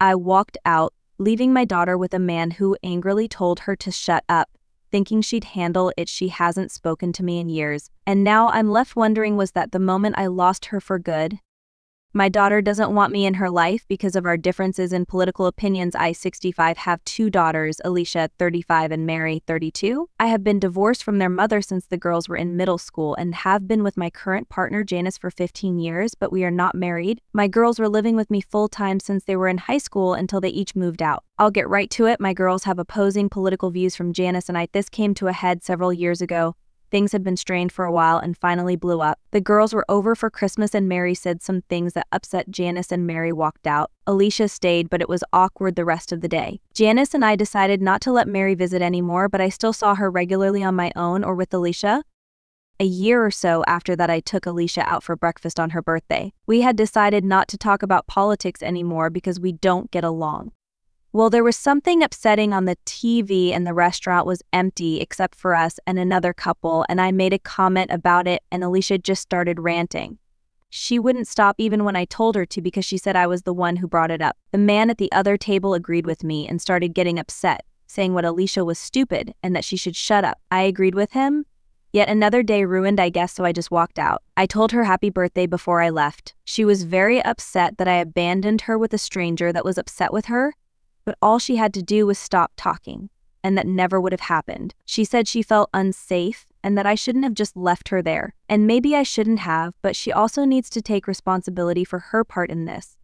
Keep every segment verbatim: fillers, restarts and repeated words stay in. I walked out, leaving my daughter with a man who angrily told her to shut up, thinking she'd handle it. She hasn't spoken to me in years, and now I'm left wondering, was that the moment I lost her for good? My daughter doesn't want me in her life because of our differences in political opinions. I, sixty-five, have two daughters, Alicia, thirty-five, and Mary, thirty-two. I have been divorced from their mother since the girls were in middle school and have been with my current partner, Janice, for fifteen years, but we are not married. My girls were living with me full-time since they were in high school until they each moved out. I'll get right to it. My girls have opposing political views from Janice and I. This came to a head several years ago. Things had been strained for a while and finally blew up. The girls were over for Christmas and Mary said some things that upset Janice and Mary walked out. Alicia stayed, but it was awkward the rest of the day. Janice and I decided not to let Mary visit anymore, but I still saw her regularly on my own or with Alicia. A year or so after that, I took Alicia out for breakfast on her birthday. We had decided not to talk about politics anymore because we don't get along. Well, there was something upsetting on the T V and the restaurant was empty except for us and another couple, and I made a comment about it and Alicia just started ranting. She wouldn't stop even when I told her to because she said I was the one who brought it up. The man at the other table agreed with me and started getting upset, saying what Alicia was stupid and that she should shut up. I agreed with him. Yet another day ruined, I guess, so I just walked out. I told her happy birthday before I left. She was very upset that I abandoned her with a stranger that was upset with her. But all she had to do was stop talking, and that never would have happened. She said she felt unsafe and that I shouldn't have just left her there. And maybe I shouldn't have, but she also needs to take responsibility for her part in this.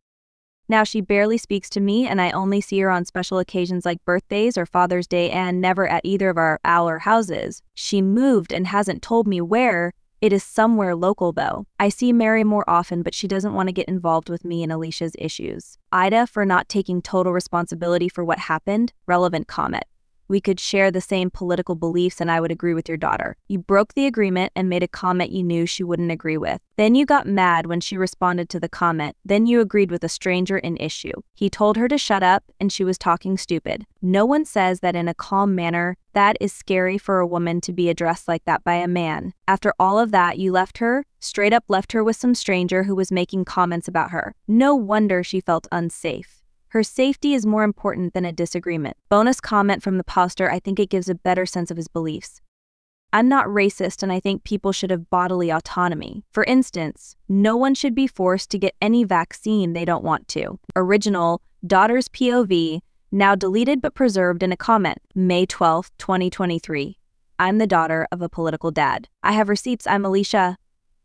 Now she barely speaks to me and I only see her on special occasions like birthdays or Father's Day and never at either of our, our houses. She moved and hasn't told me where. It is somewhere local, though. I see Mary more often, but she doesn't want to get involved with me and Alicia's issues. Ida, for not taking total responsibility for what happened, relevant comment. We could share the same political beliefs and I would agree with your daughter. You broke the agreement and made a comment you knew she wouldn't agree with. Then you got mad when she responded to the comment. Then you agreed with a stranger in issue. He told her to shut up and she was talking stupid. No one says that in a calm manner. That is scary for a woman to be addressed like that by a man. After all of that, you left her, straight up left her with some stranger who was making comments about her. No wonder she felt unsafe. Her safety is more important than a disagreement. Bonus comment from the poster, I think it gives a better sense of his beliefs. I'm not racist and I think people should have bodily autonomy. For instance, no one should be forced to get any vaccine they don't want to. Original, daughter's P O V, now deleted but preserved in a comment. May twelfth, twenty twenty-three. I'm the daughter of a political dad. I have receipts. I'm Alicia.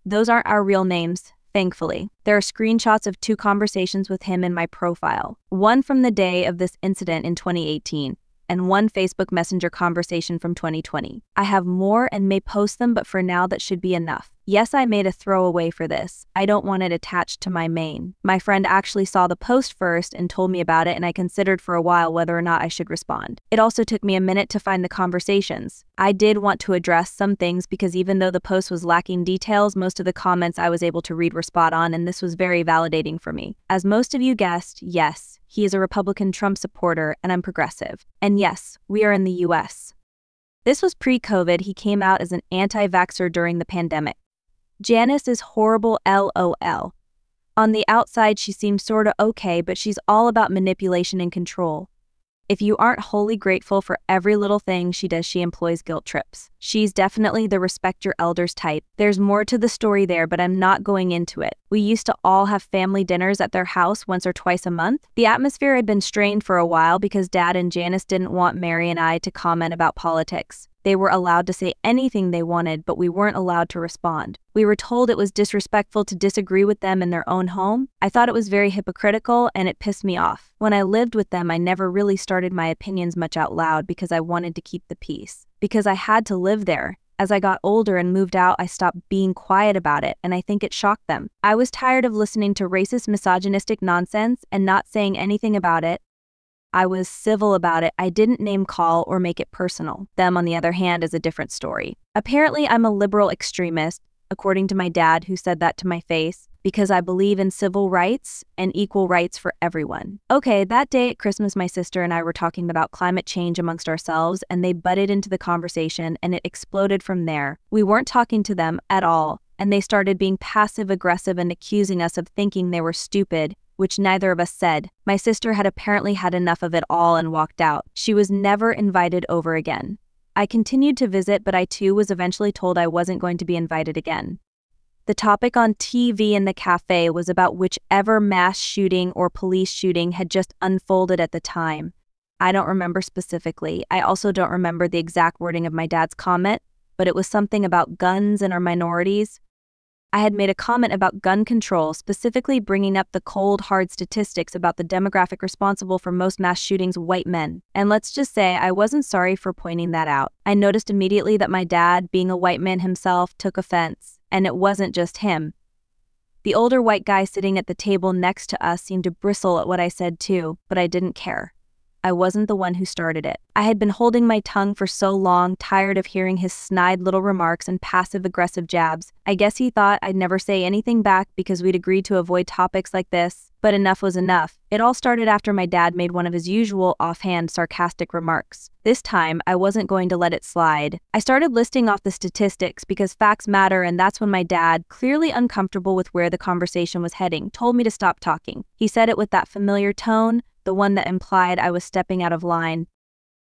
Those aren't our real names. Thankfully, there are screenshots of two conversations with him in my profile, one from the day of this incident in twenty eighteen, and one Facebook Messenger conversation from twenty twenty. I have more and may post them, but for now that should be enough. Yes, I made a throwaway for this. I don't want it attached to my main. My friend actually saw the post first and told me about it, and I considered for a while whether or not I should respond. It also took me a minute to find the conversations. I did want to address some things because even though the post was lacking details, most of the comments I was able to read were spot on, and this was very validating for me. As most of you guessed, yes, he is a Republican Trump supporter, and I'm progressive. And yes, we are in the U S. This was pre-COVID. He came out as an anti-vaxxer during the pandemic. Janice is horrible, lol. On the outside, she seems sorta okay, but she's all about manipulation and control. If you aren't wholly grateful for every little thing she does, she employs guilt trips. She's definitely the respect your elders type. There's more to the story there, but I'm not going into it. We used to all have family dinners at their house once or twice a month. The atmosphere had been strained for a while because Dad and Janice didn't want Mary and I to comment about politics. They were allowed to say anything they wanted, but we weren't allowed to respond. We were told it was disrespectful to disagree with them in their own home. I thought it was very hypocritical and it pissed me off. When I lived with them, I never really started my opinions much out loud because I wanted to keep the peace. Because I had to live there. As I got older and moved out, I stopped being quiet about it, and I think it shocked them. I was tired of listening to racist, misogynistic nonsense and not saying anything about it. I was civil about it. I didn't name call or make it personal. Them, on the other hand, is a different story. Apparently, I'm a liberal extremist, according to my dad, who said that to my face, because I believe in civil rights and equal rights for everyone. Okay, that day at Christmas, my sister and I were talking about climate change amongst ourselves, and they butted into the conversation, and it exploded from there. We weren't talking to them at all, and they started being passive-aggressive and accusing us of thinking they were stupid which neither of us said. My sister had apparently had enough of it all and walked out. She was never invited over again. I continued to visit, but I too was eventually told I wasn't going to be invited again. The topic on T V in the cafe was about whichever mass shooting or police shooting had just unfolded at the time. I don't remember specifically. I also don't remember the exact wording of my dad's comment, but it was something about guns and our minorities. I had made a comment about gun control, specifically bringing up the cold, hard statistics about the demographic responsible for most mass shootings, white men. And let's just say I wasn't sorry for pointing that out. I noticed immediately that my dad, being a white man himself, took offense, and it wasn't just him. The older white guy sitting at the table next to us seemed to bristle at what I said too, but I didn't care. I wasn't the one who started it. I had been holding my tongue for so long, tired of hearing his snide little remarks and passive-aggressive jabs. I guess he thought I'd never say anything back because we'd agreed to avoid topics like this, but enough was enough. It all started after my dad made one of his usual offhand, sarcastic remarks. This time, I wasn't going to let it slide. I started listing off the statistics because facts matter, and that's when my dad, clearly uncomfortable with where the conversation was heading, told me to stop talking. He said it with that familiar tone, the one that implied I was stepping out of line.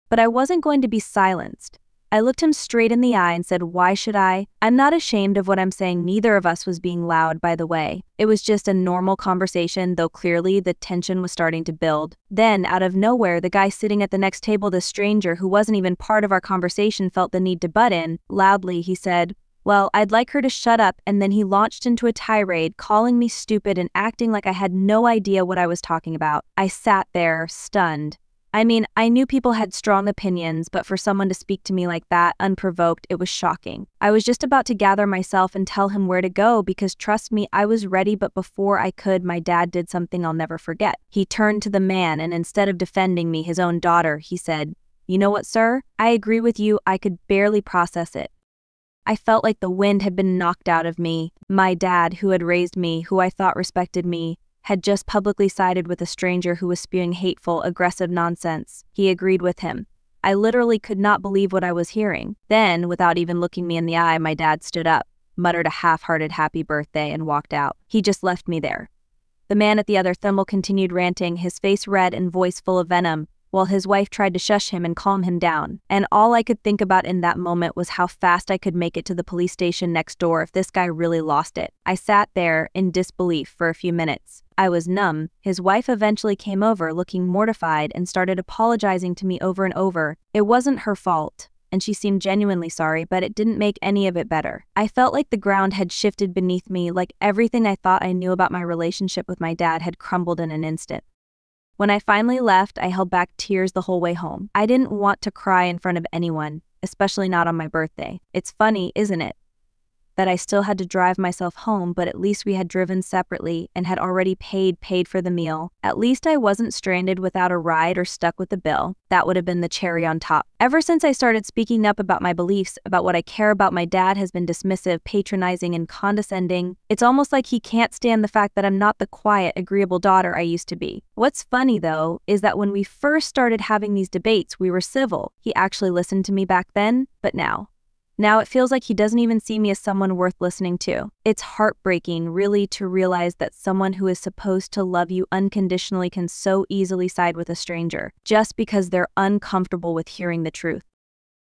But I wasn't going to be silenced. I looked him straight in the eye and said, "Why should I? I'm not ashamed of what I'm saying." Neither of us was being loud, by the way. It was just a normal conversation, though clearly the tension was starting to build. Then, out of nowhere, the guy sitting at the next table, the stranger who wasn't even part of our conversation, felt the need to butt in. Loudly, he said, "Well, I'd like her to shut up," and then he launched into a tirade, calling me stupid and acting like I had no idea what I was talking about. I sat there, stunned. I mean, I knew people had strong opinions, but for someone to speak to me like that, unprovoked, it was shocking. I was just about to gather myself and tell him where to go because, trust me, I was ready, but before I could, my dad did something I'll never forget. He turned to the man, and instead of defending me, his own daughter, he said, "You know what, sir? I agree with you." I could barely process it. I felt like the wind had been knocked out of me. My dad, who had raised me, who I thought respected me, had just publicly sided with a stranger who was spewing hateful, aggressive nonsense. He agreed with him. I literally could not believe what I was hearing. Then, without even looking me in the eye, my dad stood up, muttered a half-hearted happy birthday, and walked out. He just left me there. The man at the other thermal continued ranting, his face red and voice full of venom, while his wife tried to shush him and calm him down. And all I could think about in that moment was how fast I could make it to the police station next door if this guy really lost it. I sat there in disbelief for a few minutes. I was numb. His wife eventually came over, looking mortified, and started apologizing to me over and over. It wasn't her fault, and she seemed genuinely sorry, but it didn't make any of it better. I felt like the ground had shifted beneath me, like everything I thought I knew about my relationship with my dad had crumbled in an instant. When I finally left, I held back tears the whole way home. I didn't want to cry in front of anyone, especially not on my birthday. It's funny, isn't it, that I still had to drive myself home, but at least we had driven separately and had already paid paid for the meal. At least I wasn't stranded without a ride or stuck with the bill. That would have been the cherry on top. Ever since I started speaking up about my beliefs, about what I care about, my dad has been dismissive, patronizing, and condescending. It's almost like he can't stand the fact that I'm not the quiet, agreeable daughter I used to be. What's funny, though, is that when we first started having these debates, we were civil. He actually listened to me back then, but now. Now it feels like he doesn't even see me as someone worth listening to. It's heartbreaking, really, to realize that someone who is supposed to love you unconditionally can so easily side with a stranger, just because they're uncomfortable with hearing the truth.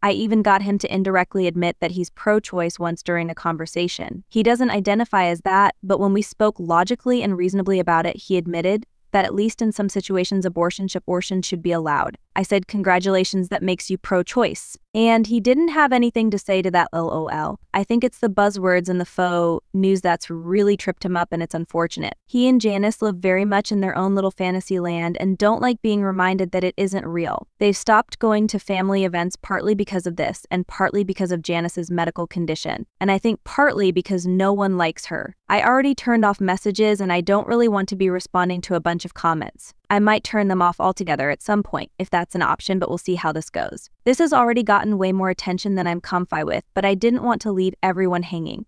I even got him to indirectly admit that he's pro-choice once during a conversation. He doesn't identify as that, but when we spoke logically and reasonably about it, he admitted that at least in some situations abortion, abortion should be allowed. I said, "Congratulations, that makes you pro-choice." And he didn't have anything to say to that, lol. I think it's the buzzwords and the faux news that's really tripped him up, and it's unfortunate. He and Janice live very much in their own little fantasy land and don't like being reminded that it isn't real. They've stopped going to family events partly because of this and partly because of Janice's medical condition. And I think partly because no one likes her. I already turned off messages, and I don't really want to be responding to a bunch of comments. I might turn them off altogether at some point, if that's an option, but we'll see how this goes. This has already gotten way more attention than I'm comfy with, but I didn't want to leave everyone hanging.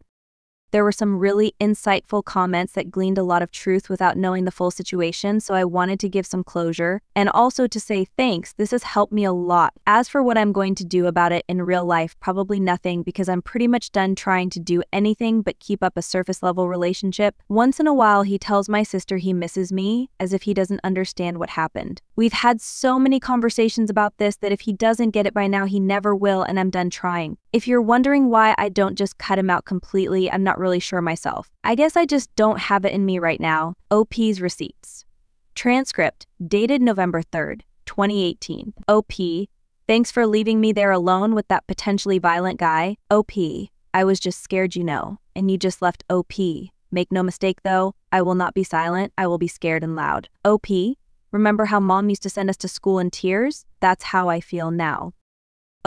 There were some really insightful comments that gleaned a lot of truth without knowing the full situation, so I wanted to give some closure and also to say thanks. This has helped me a lot. As for what I'm going to do about it in real life, probably nothing, because I'm pretty much done trying to do anything but keep up a surface level relationship. Once in a while, he tells my sister he misses me, as if he doesn't understand what happened. We've had so many conversations about this that if he doesn't get it by now, he never will, and I'm done trying. If you're wondering why I don't just cut him out completely, I'm not really sure myself. I guess I just don't have it in me right now. O P's receipts. Transcript, dated November third, twenty eighteen. O P, thanks for leaving me there alone with that potentially violent guy. O P, I was just scared, you know, and you just left. O P, make no mistake though, I will not be silent. I will be scared and loud. O P, remember how mom used to send us to school in tears? That's how I feel now.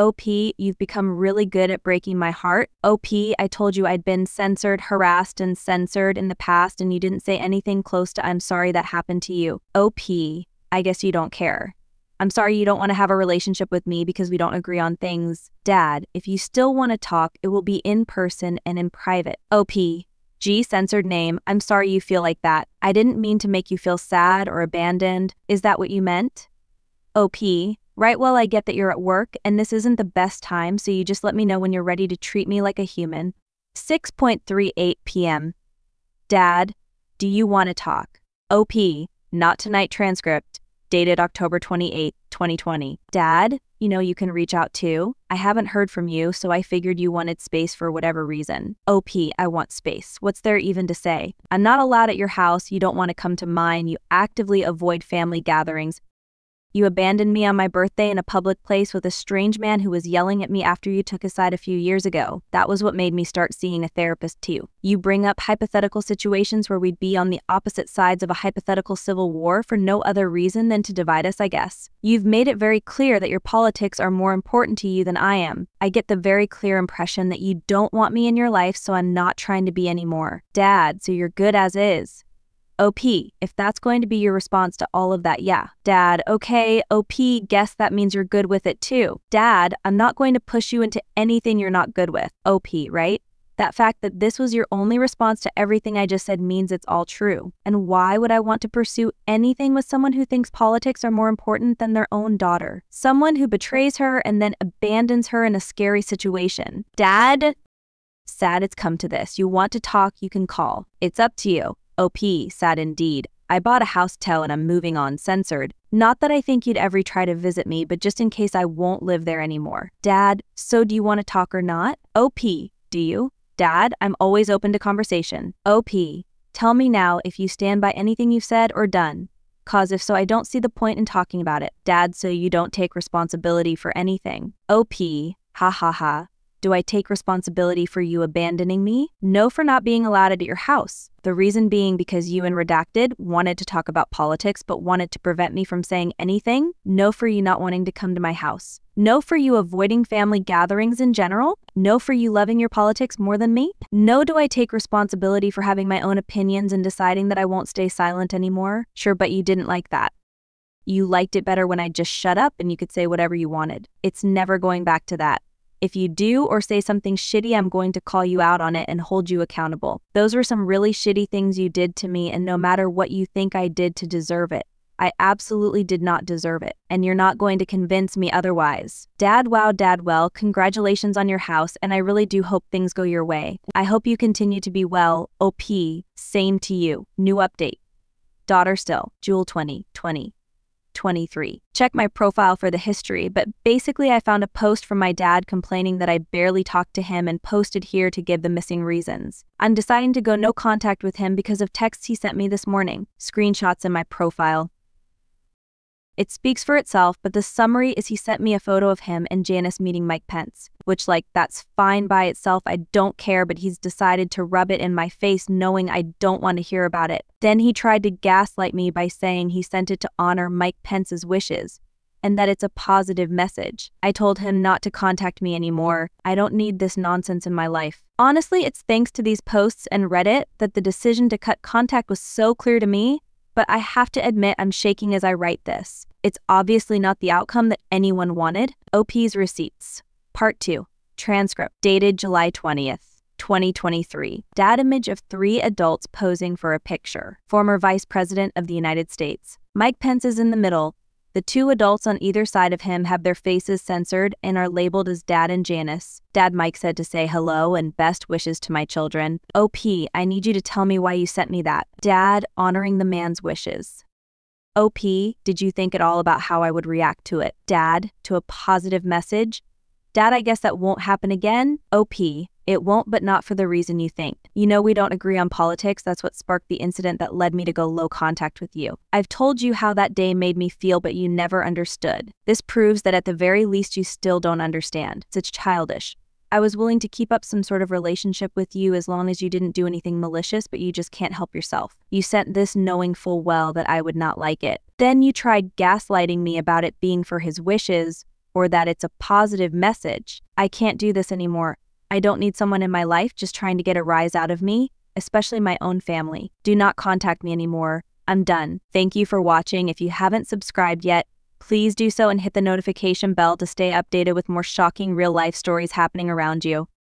O P, you've become really good at breaking my heart. O P, I told you I'd been censored, harassed, and censored in the past, and you didn't say anything close to I'm sorry that happened to you. O P, I guess you don't care. I'm sorry you don't want to have a relationship with me because we don't agree on things. Dad, if you still want to talk, it will be in person and in private. O P, G, censored name, I'm sorry you feel like that. I didn't mean to make you feel sad or abandoned. Is that what you meant? O P, right, well, I get that you're at work and this isn't the best time, so you just let me know when you're ready to treat me like a human. six thirty-eight p m Dad, do you want to talk? O P, not tonight. Transcript, dated October twenty-eighth, twenty twenty. Dad, you know you can reach out too. I haven't heard from you, so I figured you wanted space for whatever reason. O P, I want space. What's there even to say? I'm not allowed at your house. You don't want to come to mine. You actively avoid family gatherings. You abandoned me on my birthday in a public place with a strange man who was yelling at me after you took his side a few years ago. That was what made me start seeing a therapist too. You bring up hypothetical situations where we'd be on the opposite sides of a hypothetical civil war for no other reason than to divide us, I guess. You've made it very clear that your politics are more important to you than I am. I get the very clear impression that you don't want me in your life, so I'm not trying to be anymore. Dad, so you're good as is. O P, if that's going to be your response to all of that, yeah. Dad, okay, O P, guess that means you're good with it too. Dad, I'm not going to push you into anything you're not good with. O P, right? That fact that this was your only response to everything I just said means it's all true. And why would I want to pursue anything with someone who thinks politics are more important than their own daughter? Someone who betrays her and then abandons her in a scary situation. Dad, sad it's come to this. You want to talk, you can call. It's up to you. O P, sad indeed. I bought a house tell and I'm moving on. Censored. Not that I think you'd ever try to visit me, but just in case I won't live there anymore. Dad, so do you want to talk or not? O P, do you? Dad, I'm always open to conversation. O P, tell me now if you stand by anything you've said or done. Cause if so, I don't see the point in talking about it. Dad, so you don't take responsibility for anything. O P, ha ha ha. Do I take responsibility for you abandoning me? No, for not being allowed at your house. The reason being because you and Redacted wanted to talk about politics but wanted to prevent me from saying anything. No, for you not wanting to come to my house. No, for you avoiding family gatherings in general. No, for you loving your politics more than me. No, do I take responsibility for having my own opinions and deciding that I won't stay silent anymore? Sure, but you didn't like that. You liked it better when I just shut up and you could say whatever you wanted. It's never going back to that. If you do or say something shitty, I'm going to call you out on it and hold you accountable. Those were some really shitty things you did to me, and no matter what you think I did to deserve it, I absolutely did not deserve it, and you're not going to convince me otherwise. Dad, wow, Dad, well, congratulations on your house, and I really do hope things go your way. I hope you continue to be well. O P, same to you. New update. Daughter still, Jewel twenty twenty. twenty-three. Check my profile for the history, but basically I found a post from my dad complaining that I barely talked to him and posted here to give the missing reasons. I'm deciding to go no contact with him because of texts he sent me this morning. Screenshots in my profile. It speaks for itself, but the summary is he sent me a photo of him and Janice meeting Mike Pence, which, like, that's fine by itself, I don't care, but he's decided to rub it in my face knowing I don't want to hear about it. Then he tried to gaslight me by saying he sent it to honor Mike Pence's wishes and that it's a positive message. I told him not to contact me anymore. I don't need this nonsense in my life. Honestly, it's thanks to these posts and Reddit that the decision to cut contact was so clear to me, but I have to admit I'm shaking as I write this. It's obviously not the outcome that anyone wanted. O P's receipts. Part two. Transcript. Dated July twentieth, twenty twenty-three, dad image of three adults posing for a picture. Former Vice President of the United States. Mike Pence is in the middle. The two adults on either side of him have their faces censored and are labeled as Dad and Janice. Dad Mike said to say hello and best wishes to my children. O P, I need you to tell me why you sent me that. Dad honoring the man's wishes. O P, did you think at all about how I would react to it? Dad, to a positive message. Dad, I guess that won't happen again. O P, it won't, but not for the reason you think. You know we don't agree on politics. That's what sparked the incident that led me to go low contact with you. I've told you how that day made me feel, but you never understood. This proves that at the very least you still don't understand. It's childish. I was willing to keep up some sort of relationship with you as long as you didn't do anything malicious, but you just can't help yourself. You sent this knowing full well that I would not like it. Then you tried gaslighting me about it being for his wishes, or that it's a positive message. I can't do this anymore. I don't need someone in my life just trying to get a rise out of me, especially my own family. Do not contact me anymore. I'm done. Thank you for watching. If you haven't subscribed yet, please do so and hit the notification bell to stay updated with more shocking real-life stories happening around you.